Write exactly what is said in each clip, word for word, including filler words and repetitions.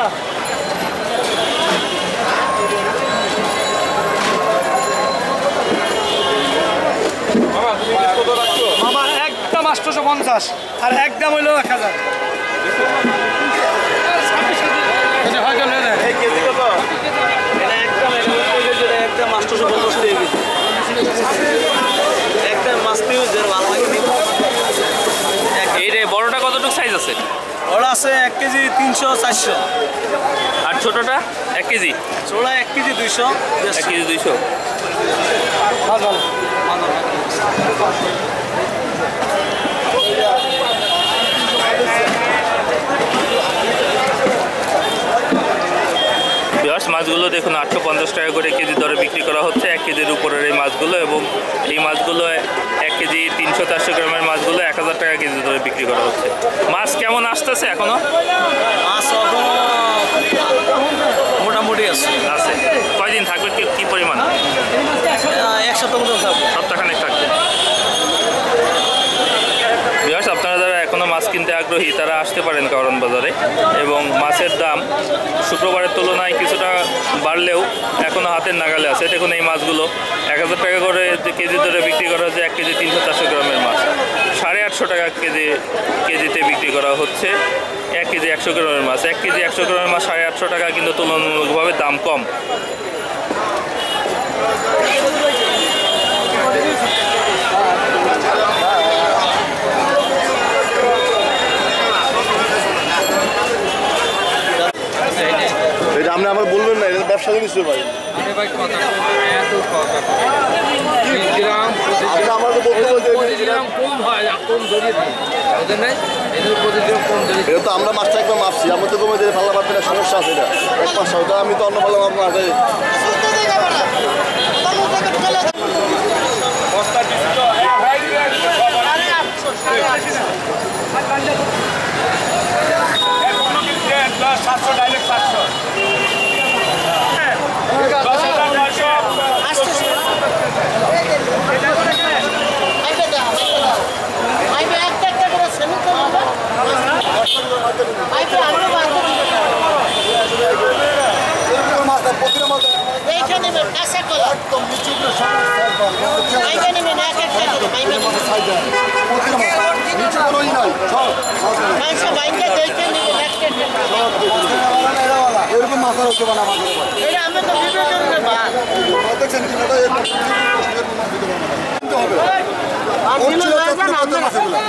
का। मामा एकदम आठशो पंचाश और एकदम हलो एक हज़ार एकदम आठशो पंचाश एकदम मस्ती भाला लगे बड़ोटा कतटुक साइज आछे बड़ा आछे एक केजी तीन सौ चार सौ और छोटा एक केजी छोटा एक केजी दुई सौ एक केजी दुई सौ दस माछगुलो देखुन आठशो पंचाश टाका करे केजी दरे बिक्री करा होच्छे एक केजिर उपरेर एई माछगुलो एबं एई माछगुलो एक केजी तीनशो चारशो ग्रामेर माछगुलो एक हज़ार टाका केजी दरे बिक्री करा होच्छे। माछ केमन आसतेछे एखोनो? माछ एखोनो मोटामुटी आछे आछे कयदिन थाकबे कि कि परिमाण? एक सप्ताह मतो थाकबे सप्ताहखानेक थाकबे। बियास आपनारा जारा एखोनो माछ किनते आग्रही तारा आसते पारेन কারণ বাজারে এবং মাছের দাম শুক্রবারের তুলনায় কিছুটা বাড়লেও এখনো হাতের নাগালে আছে। দেখুন এই মাছগুলো এক হাজার টাকা করে কেজি দরে বিক্রি করা হচ্ছে এক কেজি তিনশো চারশো গ্রামের মাছ সাড়ে আটশো টাকা কেজি কেজিতে বিক্রি করা হচ্ছে এক কেজি একশো গ্রামের মাছ এক কেজি একশো গ্রামের মাছ সাড়ে আটশো টাকা কিন্তু তুলনামূলকভাবে দাম কম। सातशो डायरेक्ट सातशो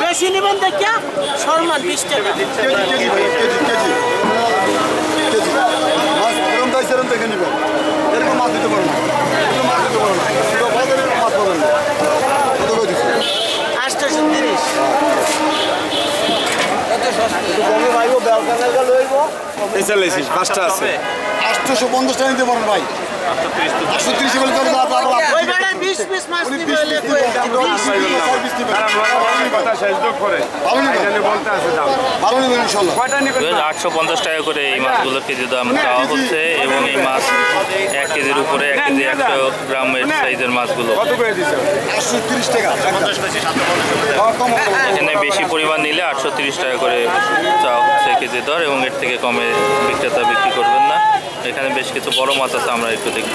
বেশি নেবেন দেখিয়া শর্মা বিশ টাকা দেখে নেবেন এরকম মাছ দিতে পারবো মাছ দিতে পারবো না মাছ পাবেন না কত করে দিচ্ছি আটশো তিরিশ আটশো পঞ্চাশ টাকা নিতে পারেন ভাই আটশো তিরিশ আটশো পঞ্চাশ টাকা করে এই মাছগুলো কেজি দাম দেওয়া হচ্ছে এবং এই মাছ এক কেজির উপরে এক কেজি একশো গ্রামের সাইজের মাছগুলো এখানে বেশি পরিমাণ নিলে আটশো তিরিশ টাকা করে চাওয়া হচ্ছে কেজি দর এবং এর থেকে কমে বিক্রেতা বিক্রি করবেন না। এখানে বেশ কিছু বড় মাছ আছে আমরা একটু দেখব।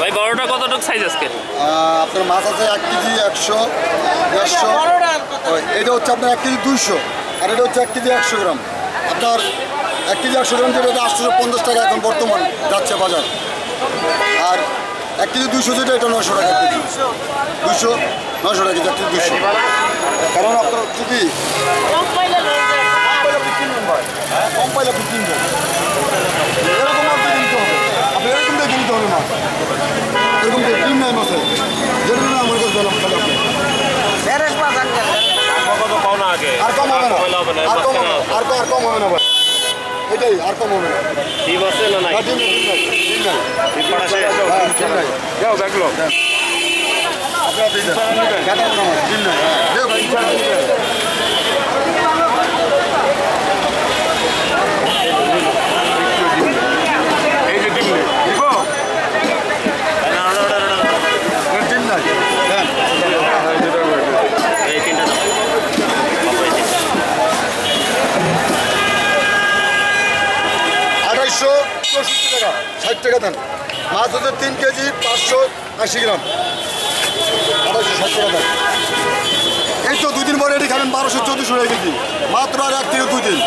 ভাই বড়টা কতটুক সাইজ আজকে আপনার মাছ আছে এক কেজি একশো দেড়শো এটা হচ্ছে আপনার এক কেজি দুইশো আর এটা হচ্ছে এক কেজি একশো গ্রাম আপনার এক কেজি একশো গ্রাম যেটা আটশো পঞ্চাশ টাকা এখন বর্তমান যাচ্ছে বাজার আর এক কেজি দুইশো যেটা এটা নশো টাকা কেজি দুইশো নশো টাকা কেজি এক কেজি দুইশো কারণ আপনার যদি কম পাইলে আপনি কিনবেন এরকম মাছটা কিনতে হবে আপনি এরকমটাই কিনতে হবে মাছ এরকম কিন নাই মাছের যেটা আমার কাছে জলাম খালি আর কম হবে না আর কম আর কম হবে না ভাই এটাই আর কম হবে না ঠিক আছে না না ঠিক আছে ঠিক আছে যাও দেখলো আপনারা দিন দিন না দেখো ভাই ছয়শো চৌষট্টি টাকা ষাট টাকা দাম। মাছ হচ্ছে তিন কেজি পাঁচশো আশি গ্রাম আড়াইশো ষাট টাকা দাম। এই তো দুদিন পরে এটি খাবেন বারোশো চোদ্দোশো টাকা কেজি মাত্র, আর এক থেকে দুই দিন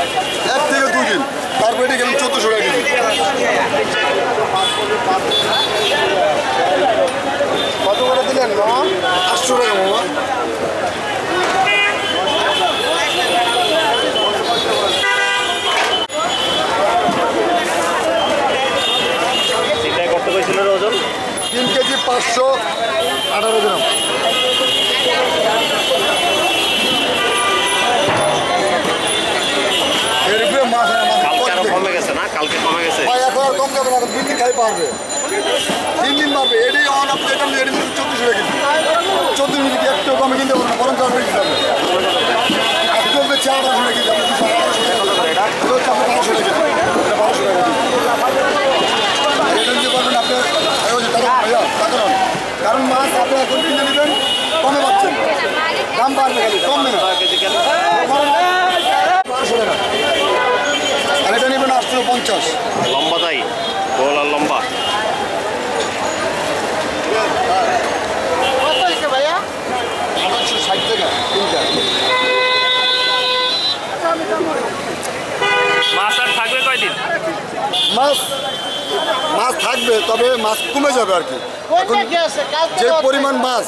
এক থেকে দুই দিন তারপরে এটি খাবেন চোদ্দোশো টাকা কেজি। কত করে দিলেন মামা? আটশো টাকা মামা। তিন কেজি পাঁচশো আঠারো গ্রাম। চৌত্রিশ মিনিট একটু কমে কিনতে পারবো না, বরং চল্লিশ যাবে চার বারোশো টাকা বারোশো টাকা বারোশো টাকা কারণ মাছ আপনি এখন কিনে নেবেন কমে পাচ্ছেন, দাম বাড়বে খালি কমবে না। বারোশো টাকা আর এটা নেবেন আটশো পঞ্চাশ। লম্বা তাই গোল আর লম্বা ভাইয়া আটশো ষাট টাকা তিনটা মাছ। আর থাকবে কয়দিন মাছ? মাছ থাকবে, তবে মাছ কমে যাবে আর কি। যে পরিমাণ মাছ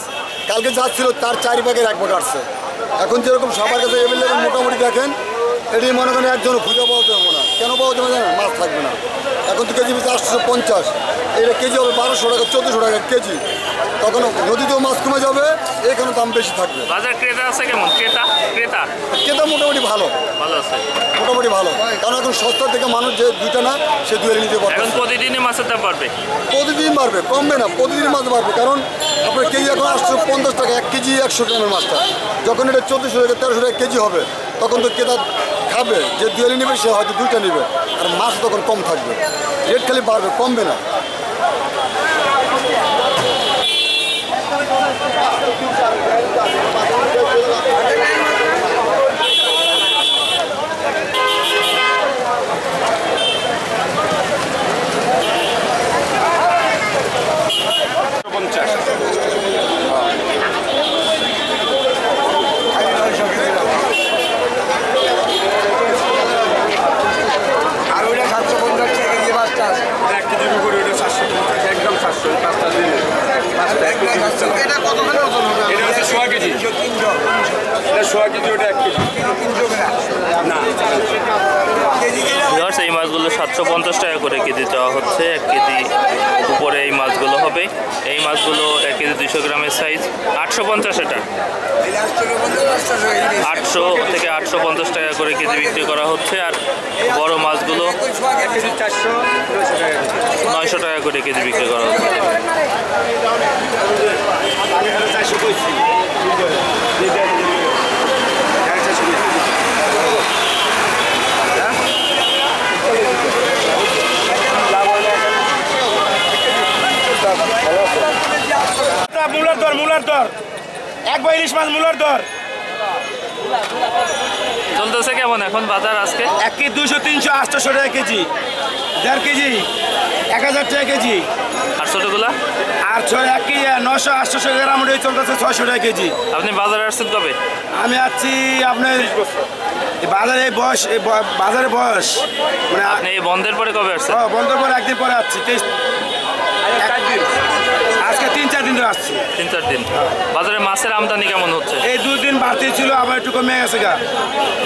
কালকে যা ছিল তার চারি ভাগের এক ভাগ আসছে এখন, যেরকম সবার কাছে এভেলেবেল মোটামুটি দেখেন এটি মনে করেন একজন খুঁজে পাওয়া যাবে না। কেন পাওয়া যাবে না? মাছ থাকবে না। এখন তো কেজি পিছিয়ে আটশো পঞ্চাশ, এটা কেজি হবে বারোশো টাকা চোদ্দোশো টাকা কেজি। তখন নদীতেও মাছ কমে যাবে, এখানে দাম বেশি থাকবে। ক্রেতা আছে কেমন? ক্রেতা ক্রেতা ক্রেতা মোটামুটি ভালো ভালো আছে, মোটামুটি ভালো। কারণ এখন সস্তার থেকে মানুষ যে দুইটা না সে দুয়ে নিতে পারবে। প্রতিদিনই মাছের দাম বাড়বে, প্রতিদিন বাড়বে কমবে না, প্রতিদিন মাছ বাড়বে। কারণ আপনার কেজি এখন আটশো পঞ্চাশ টাকা এক কেজি একশো গ্রামের মাছটা, যখন এটা চোদ্দোশো টাকা তেরোশো টাকা কেজি হবে তখন তো ক্রেতা খাবে, যে দুয়েলি নেবে সে হয়তো দুইটা নেবে। আর মাছ তখন কম থাকবে, রেট খালি বাড়বে কমবে না। এই মাছগুলো সাতশো পঞ্চাশ টাকা করে কেজি দেওয়া হচ্ছে, এক কেজি উপরে এই মাছগুলো হবে। এই মাছগুলো এক কেজি দুইশো গ্রামের সাইজ আটশো পঞ্চাশ, এটা আটশো থেকে আটশো পঞ্চাশ টাকা করে কেজি বিক্রি করা হচ্ছে। আর বড় মাছগুলো নয়শো টাকা করে কেজি বিক্রি করা হচ্ছে। মুলার দর মুলার দর এক বইলিশ মাছ মুলার দর চলতেছে কেমন এখন বাজার? আজকে এক কেজি দুশো তিনশো আটশোশো টাকা কেজি, দেড় কেজি এক হাজার টাকা কেজি, আটশো টাকা আর ছয় এক কেজি নশো আটশোশো গ্রাম চলতেছে ছয়শো টাকা কেজি। আপনি বাজারে আসছেন কবে? আমি আসছি আপনার বাজারে বয়স বাজারে বয়স মানে আপনি বন্ধের পরে কবে আসছেন? বন্ধের পরে একদিন পরে আসছি, তেইশ আজকে তিন চার দিন ধরে আসছি। তিন চার দিন বাজারে মাছের আমদানি কেমন হচ্ছে? এই দুই দিন বাড়তি ছিল, আবার একটু কমে গেছে।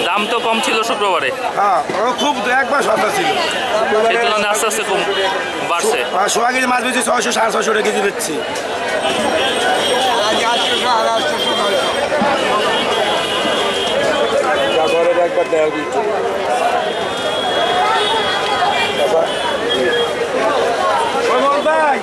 দাম তো কম ছিল শুক্রবারে, হ্যাঁ খুব একবার সস্তা ছিল, সেই তুলনায় আস্তে আস্তে কম বাড়ছে। সোয়া কেজি মাছ বেশি ছয়শো সাড়ে ছয়শো টাকা কেজি বেচছি। ভাই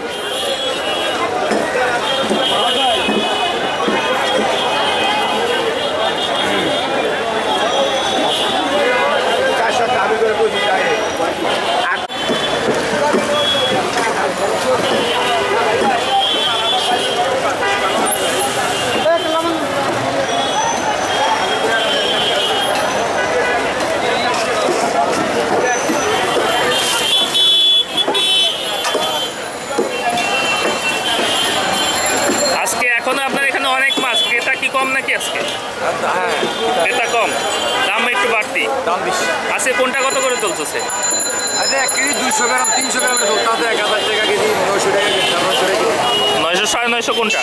আছে। আচ্ছা এক কেজি দুইশো গ্রাম তিনশো গ্রামের ঝোলটা আছে এক হাজার টাকা কেজি, নয়শো টাকা কেজি, নয়শো টাকা কেজি, নয়শো সাড়ে নয়শো কোনটা?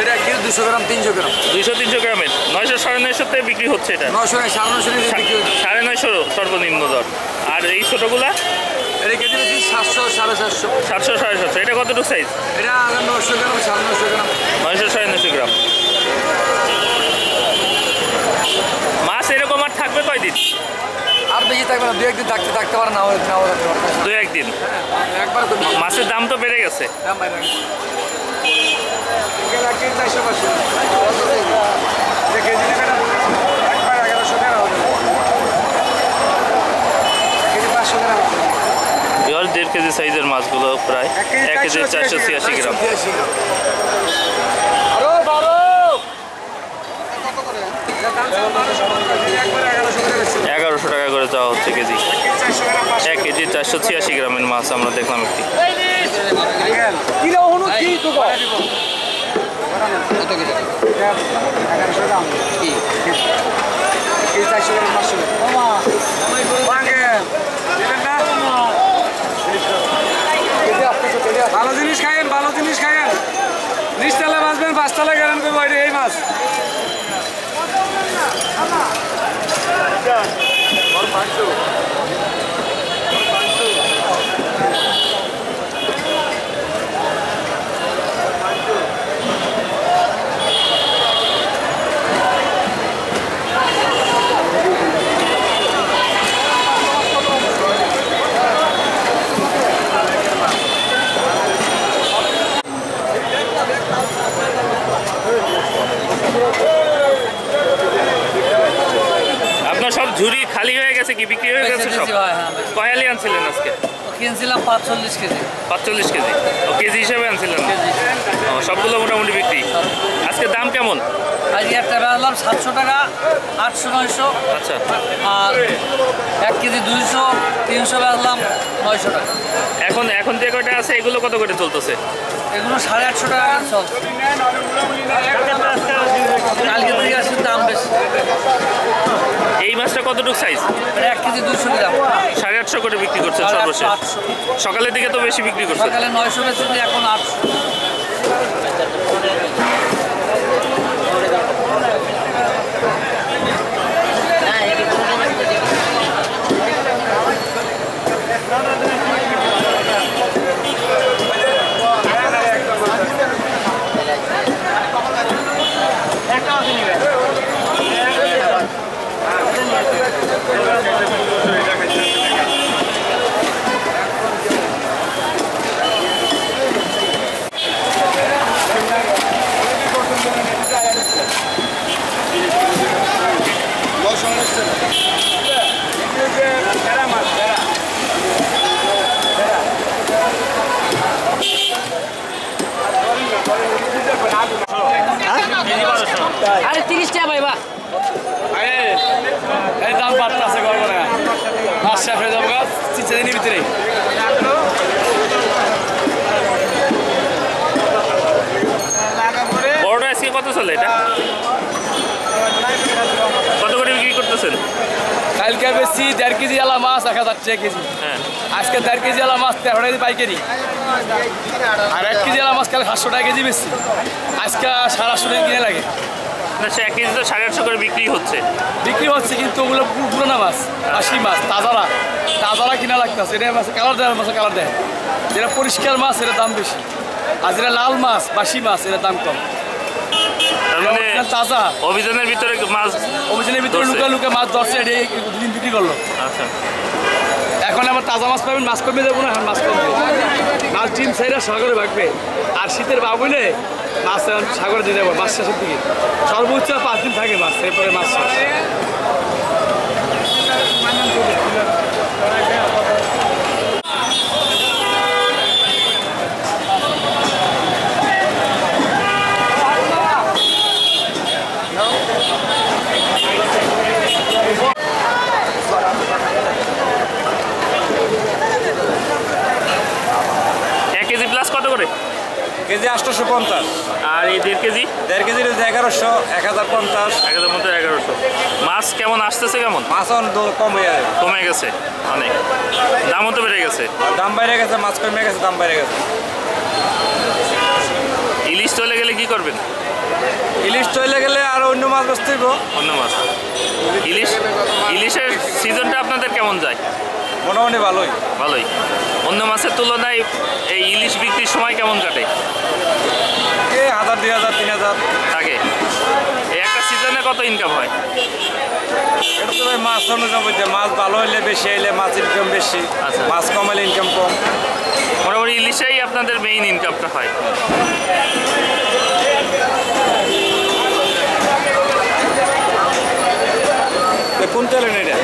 এটা এক কেজি দুশো গ্রাম তিনশো গ্রাম, দুইশো তিনশো গ্রামের নয়শো সাড়ে নয়শোতে বিক্রি হচ্ছে, এটা নয়শো সাড়ে নয়শো বিক্রি হচ্ছে, সাড়ে নয়শো সর্বনিম্ন দর। আর এই ছোটোগুলা এটা কেজি সাতশো সাড়ে সাতশো, সাতশো সাড়ে সাতশো। এটা কতটুকু সাইজ? এটা নয়শো গ্রাম সাড়ে নয়শো গ্রাম, নয়শো সাড়ে নয়শো গ্রাম। মাছ এরকম আর থাকবে কয়দিন? আর বেশি থাকবে না, দু একদিন থাকতে থাকতে পারে না, দু একদিন। একবার মাছের দাম তো বেড়ে গেছে। দেড় কেজি সাইজের মাছগুলো প্রায় এক কেজি চারশো ছিয়াশি গ্রাম। এগারোশো টাকা করে চাওয়া হচ্ছে কেজি, এক কেজি চারশো ছিয়াশি গ্রামের মাছ আমরা দেখলাম একটি। ভালো জিনিস খাইয়েন, ভালো জিনিস খাইয়েন, নিচতলা বাঁচবেন, পাঁচতলা গ্যারান করবো। এই মাছ ঝুড়ি খালি হয়ে গেছে কি? বিক্রি হয়ে গেছে সব। কয়ালি আনছিলেন আজকে? কিনছিলাম পাঁচচল্লিশ কেজি। পাঁচচল্লিশ কেজি ও কেজি হিসাবে আনছিলেন? সবগুলো মোটামুটি বিক্রি। আজকে দাম কেমন? আজকে একটা বেড়ালাম সাতশো টাকা, আটশো নয়শো। আচ্ছা। আর এক কেজি দুইশো তিনশো বেড়ালাম নয়শো টাকা। এখন এখন যে কটা আছে এগুলো কত করে চলতেছে? এগুলো সাড়ে আটশো টাকা চলছে। কালকে থেকে আসলে দাম বেশি। এই মাছটা কতটুকু সাইজ? এক কেজি দুশো গ্রাম, সাড়ে আটশো করে বিক্রি করছে। সকালের দিকে তো বেশি বিক্রি করছে, সকালে নয়শো বেশি, এখন আটশো। আরে তিরিশ টাকা ভাই, বা দাম পাতলা আছে, করবো না মাছ চাপড়ে দাম গাছ চিচা দিনের ভিতরে। বড়টা আজকে কত চলে? এটা কত করে বিক্রি করতেছেন? কালকে বেশি দেড় কেজি আলা মাছ এক হাজার টাকা কেজি। হ্যাঁ আজকে দেড় কেজি আলা মাছ তেরো টাকা পাইকারি, আর এক কেজি আলা মাছ কাল সাতশো টাকা কেজি বেশি, আজকে সাড়ে আটশো টাকা কিনে লাগে। এক কেজি তো সাড়ে আটশো করে বিক্রি হচ্ছে। বিক্রি হচ্ছে কিন্তু ওগুলো পুরোনো মাছ, আশি মাছ, তাজারা তাজারা কিনা লাগতেছে। এটা মাছ কালার দেয়, মাছের কালার দেয়। যেটা পরিষ্কার মাছ এটার দাম বেশি, আর যেটা লাল মাছ বাসি মাছ এটার দাম কম। তাজা অভিযানের ভিতরে মাছ, অভিযানের ভিতরে লুকা লুকা মাছ ধরছে, এটা দুদিন বিক্রি করলো। আচ্ছা এখন আবার তাজা মাছ পাবেন, মাছ কমে যাবো না, মাছ কমবে, মাছ ডিম সাইরা সাগরে ভাগবে। আর শীতের বাবুলে মাছ এখন সাগরে দিয়ে যাবো, মাছ শেষের দিকে সর্বোচ্চ পাঁচ দিন থাকে মাছ, এরপরে মাছ শেষ। এক কেজি প্লাস কত করে? কেজি আটশো পঞ্চাশ আর এই দেড় কেজি দেড় কেজি এগারোশো এক হাজার পঞ্চাশ এক হাজার পঞ্চাশ এগারোশো মাছ কেমন আসতেছে কেমন মাছ কম হয়ে গেছে কমে গেছে অনেক দামও তো বেড়ে গেছে দাম বেড়ে গেছে মাছ কমে গেছে দাম বেড়ে গেছে ইলিশ চলে গেলে কি করবেন ইলিশ চলে গেলে আর অন্য মাছ বসতেইব অন্য মাছ ইলিশ ইলিশের সিজনটা আপনাদের কেমন যায় মোটামুটি ভালোই ভালোই অন্য মাছের তুলনায় এই ইলিশ বিক্রির সময় কেমন কাটে এই হাজার দুই হাজার তিন হাজার থাকে এই একটা সিজনে কত ইনকাম হয় এটা তো ভাই মাছ অনুযায়ী মাছ ভালো হলে বেশি হলে মাছ ইনকাম বেশি মাছ কম হলে ইনকাম কম মোটামুটি ইলিশেই আপনাদের মেইন ইনকামটা হয় কোন তেলের এটা